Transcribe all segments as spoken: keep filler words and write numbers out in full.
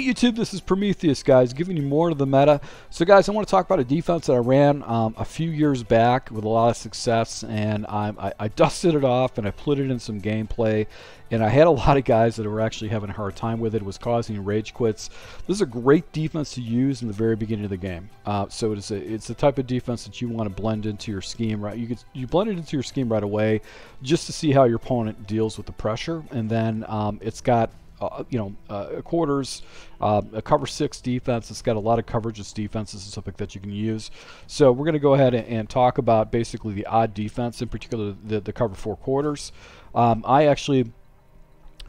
Hey YouTube, this is Prometheus, guys, giving you more of the meta. So guys, I want to talk about a defense that I ran um, a few years back with a lot of success, and I, I, I dusted it off and I put it in some gameplay, and I had a lot of guys that were actually having a hard time with it. It was causing rage quits. This is a great defense to use in the very beginning of the game. Uh, so it is a, it's the type of defense that you want to blend into your scheme, right? You could, you blend it into your scheme right away just to see how your opponent deals with the pressure, and then um, it's got Uh, you know, uh, quarters, uh, a cover six defense. It's got a lot of coverages defenses and something that you can use. So we're going to go ahead and, and talk about basically the odd defense, in particular the, the cover four quarters. Um, I actually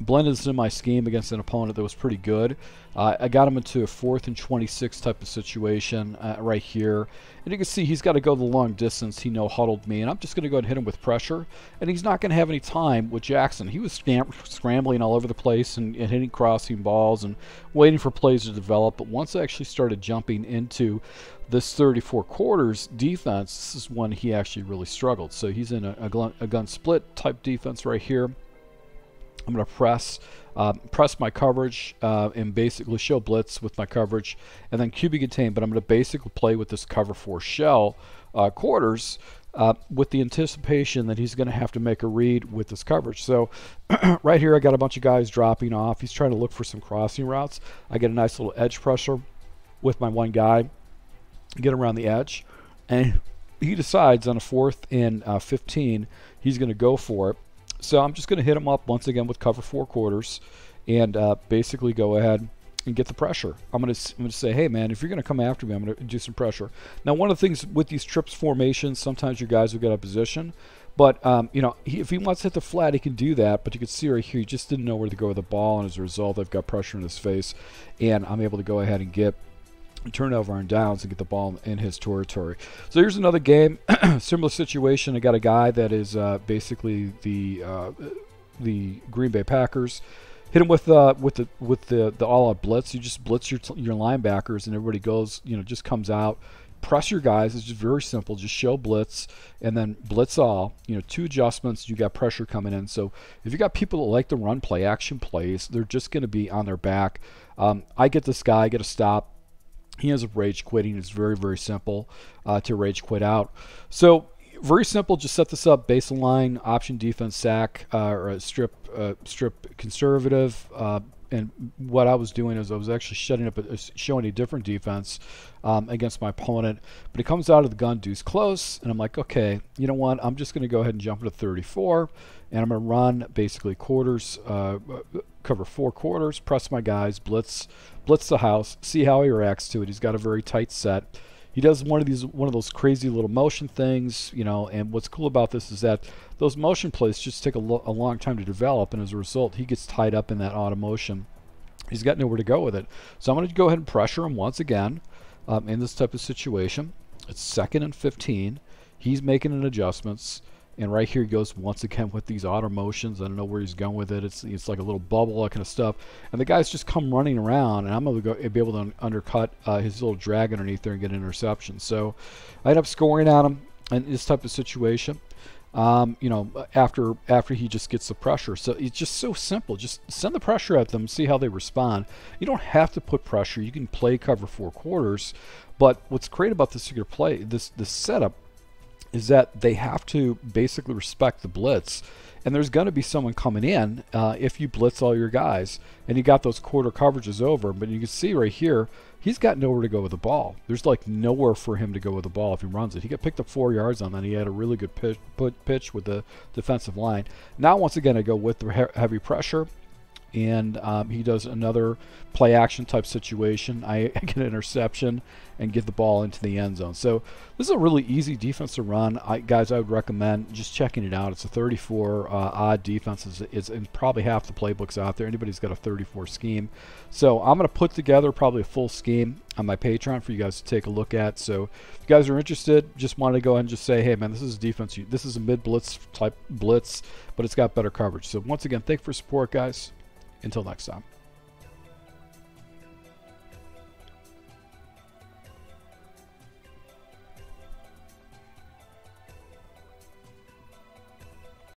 blended this in my scheme against an opponent that was pretty good. Uh, I got him into a fourth and twenty-six type of situation uh, right here. And you can see he's got to go the long distance. He no-huddled me, and I'm just going to go and hit him with pressure. And he's not going to have any time with Jackson. He was scram scrambling all over the place and, and hitting crossing balls and waiting for plays to develop. But once I actually started jumping into this thirty-four quarters defense, this is when he actually really struggled. So he's in a, a, a gun split type defense right here. I'm going to press, uh, press my coverage uh, and basically show blitz with my coverage, and then Q B contain. But I'm going to basically play with this cover four shell uh, quarters uh, with the anticipation that he's going to have to make a read with this coverage. So right here, I got a bunch of guys dropping off. He's trying to look for some crossing routes. I get a nice little edge pressure with my one guy, get around the edge, and he decides on a fourth and uh, fifteen, he's going to go for it. So I'm just going to hit him up once again with cover four quarters and uh, basically go ahead and get the pressure. I'm going to I'm going to say, hey, man, if you're going to come after me, I'm going to do some pressure. Now, one of the things with these trips formations, sometimes you guys will get out of position. But, um, you know, he, if he wants to hit the flat, he can do that. But you can see right here, he just didn't know where to go with the ball. And as a result, I've got pressure in his face. And I'm able to go ahead and get turnover on downs and get the ball in his territory. So here's another game, similar situation. I got a guy that is uh, basically the uh, the Green Bay Packers. Hit him with uh, with the with the the all-out blitz. You just blitz your your linebackers, and everybody goes, you know, just comes out. Press your guys. It's just very simple. Just show blitz and then blitz all. You know, two adjustments. You got pressure coming in. So if you got people that like to run play action plays, they're just going to be on their back. Um, I get this guy. I get a stop. He ends up rage quitting. It's very, very simple uh, to rage quit out. So very simple. Just set this up. Baseline, option, defense, sack, uh, or strip, uh, strip conservative. Uh, and what I was doing is I was actually shutting up, a, showing a different defense um, against my opponent. But it comes out of the gun, deuce close, and I'm like, okay, you know what? I'm just going to go ahead and jump into thirty-four, and I'm going to run basically quarters, uh, cover four quarters, press my guys, blitz, blitz the house, see how he reacts to it. He's got a very tight set. He does one of these, one of those crazy little motion things, you know. And what's cool about this is that those motion plays just take a, lo a long time to develop, and as a result, he gets tied up in that auto motion. He's got nowhere to go with it. So I'm going to go ahead and pressure him once again um, in this type of situation. It's second and fifteen. He's making an adjustments, and right here he goes once again with these auto motions. I don't know where he's going with it. It's it's like a little bubble, that kind of stuff. And the guys just come running around, and I'm going to go, be able to un undercut uh, his little drag underneath there and get an interception. So I end up scoring at him in this type of situation. Um, you know, after after he just gets the pressure. So it's just so simple. Just send the pressure at them, see how they respond. You don't have to put pressure. You can play cover four quarters. But what's great about this particular play, this this setup, is that they have to basically respect the blitz. And there's going to be someone coming in uh, if you blitz all your guys. And you got those quarter coverages over. But you can see right here, he's got nowhere to go with the ball. There's like nowhere for him to go with the ball if he runs it. He got picked up four yards on that. He had a really good pitch, pitch with the defensive line. Now, once again, I go with the heavy pressure. And um, he does another play action type situation. I get an interception and get the ball into the end zone. So this is a really easy defense to run. I, guys, I would recommend just checking it out. It's a thirty-four uh, odd defense. It's, it's in probably half the playbooks out there. Anybody's got a thirty-four scheme. So I'm going to put together probably a full scheme on my Patreon for you guys to take a look at. So if you guys are interested, just wanted to go ahead and just say, hey, man, this is a defense. This is a mid-blitz type blitz, but it's got better coverage. So once again, thank you for support, guys. Until next time.